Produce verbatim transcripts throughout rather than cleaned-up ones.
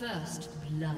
First blood.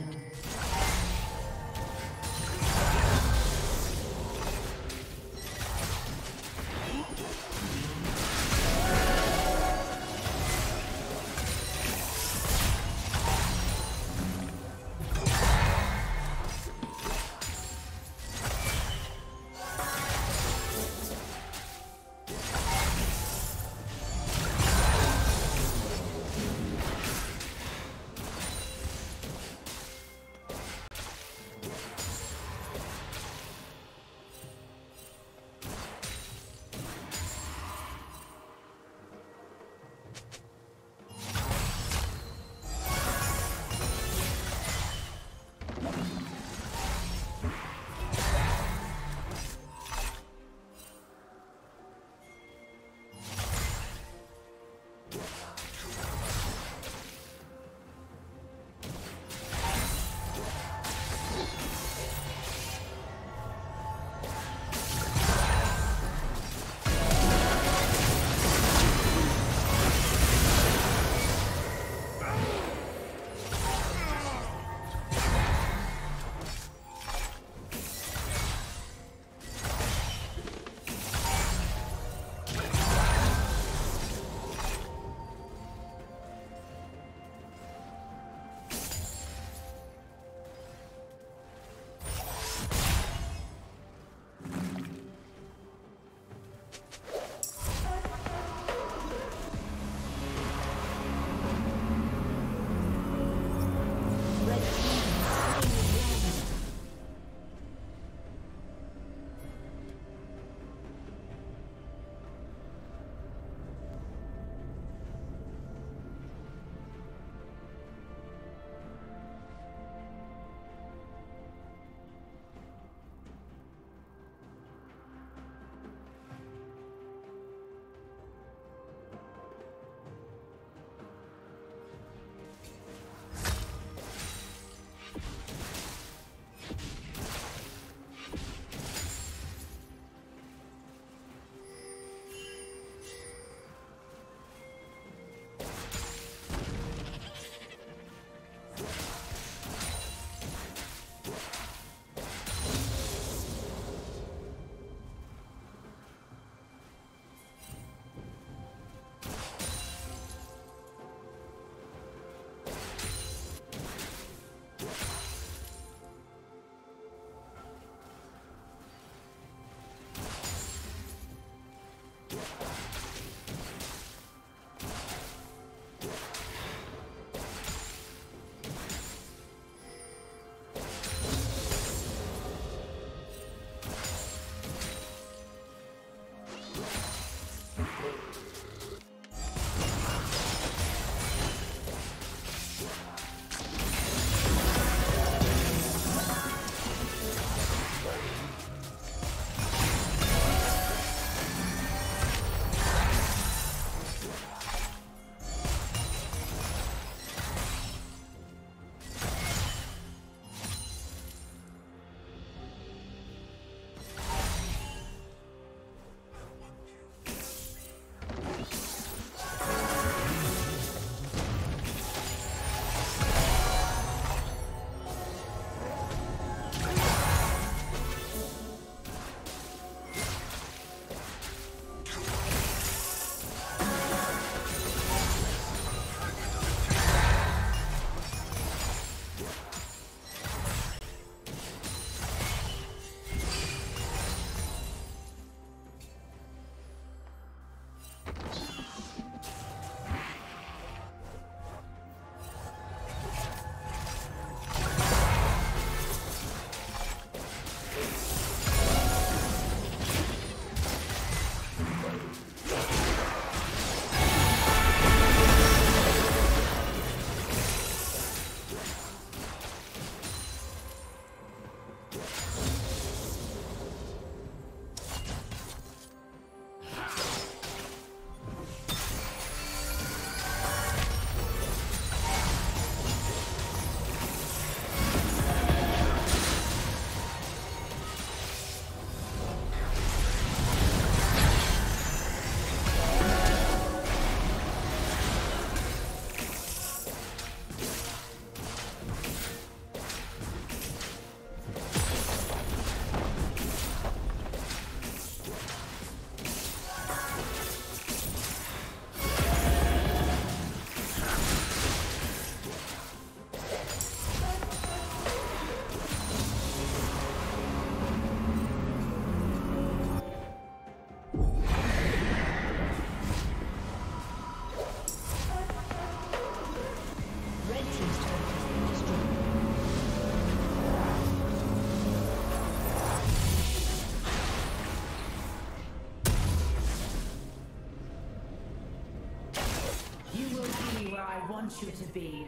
want you to be.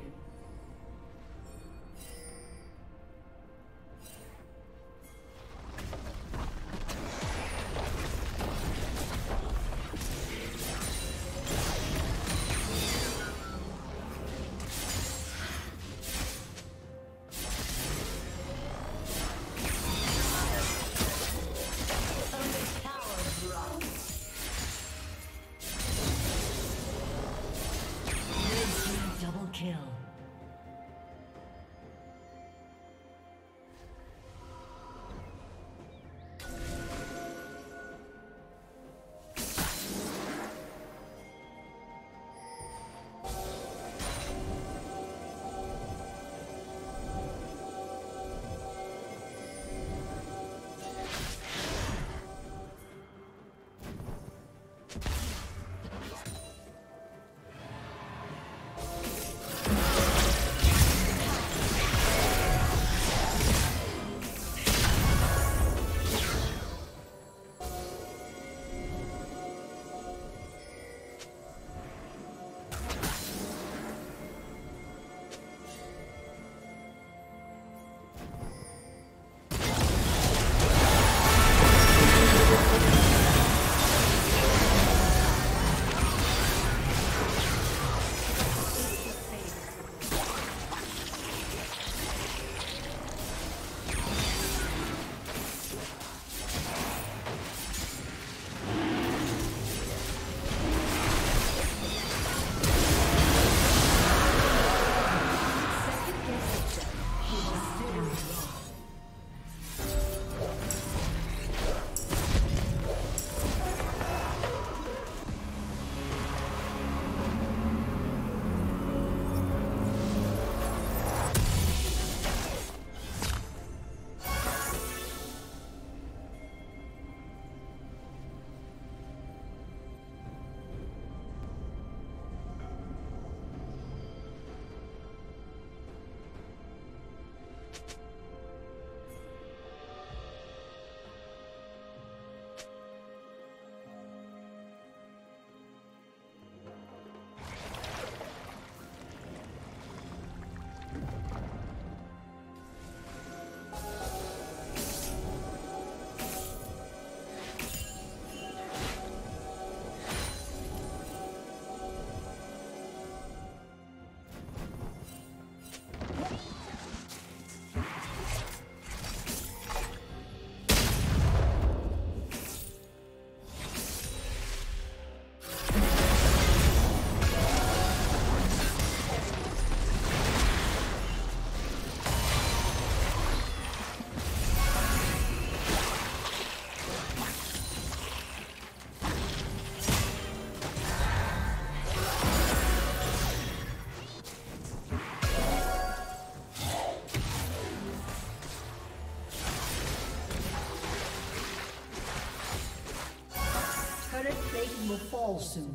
Will fall soon.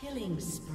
Killing spree.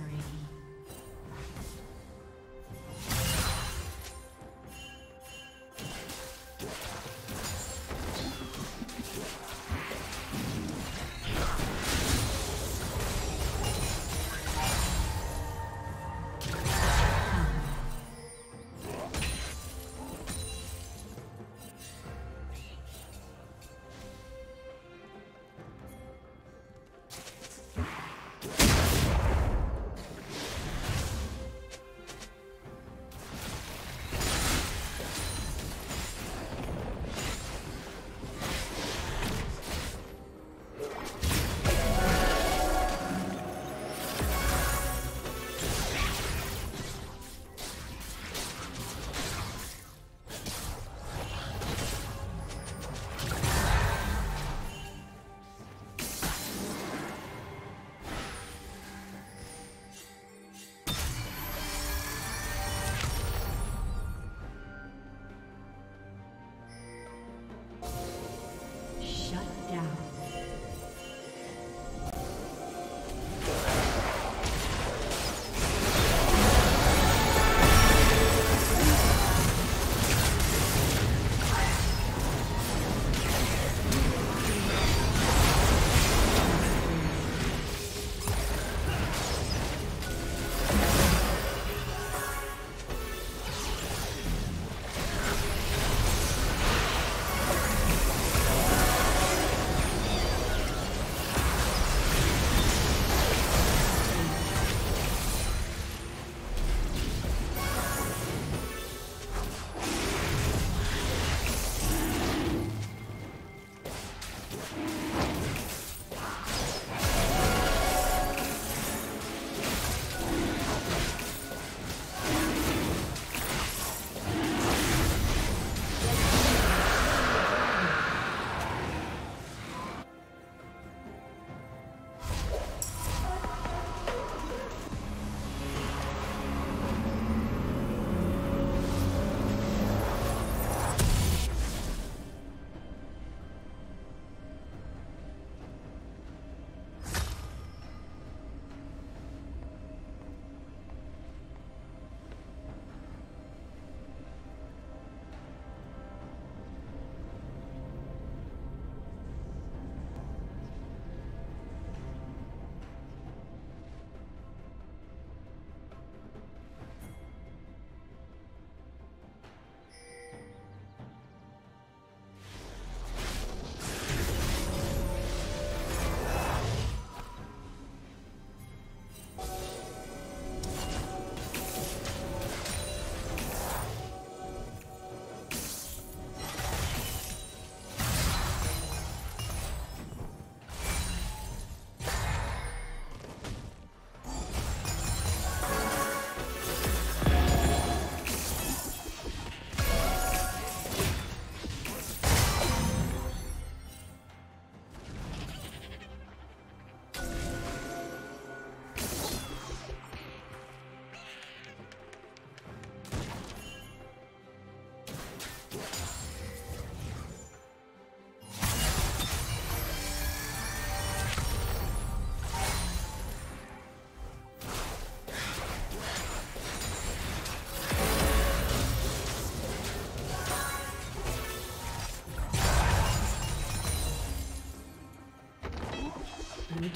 Blue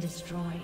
been destroyed.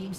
team's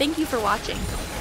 Thank you for watching.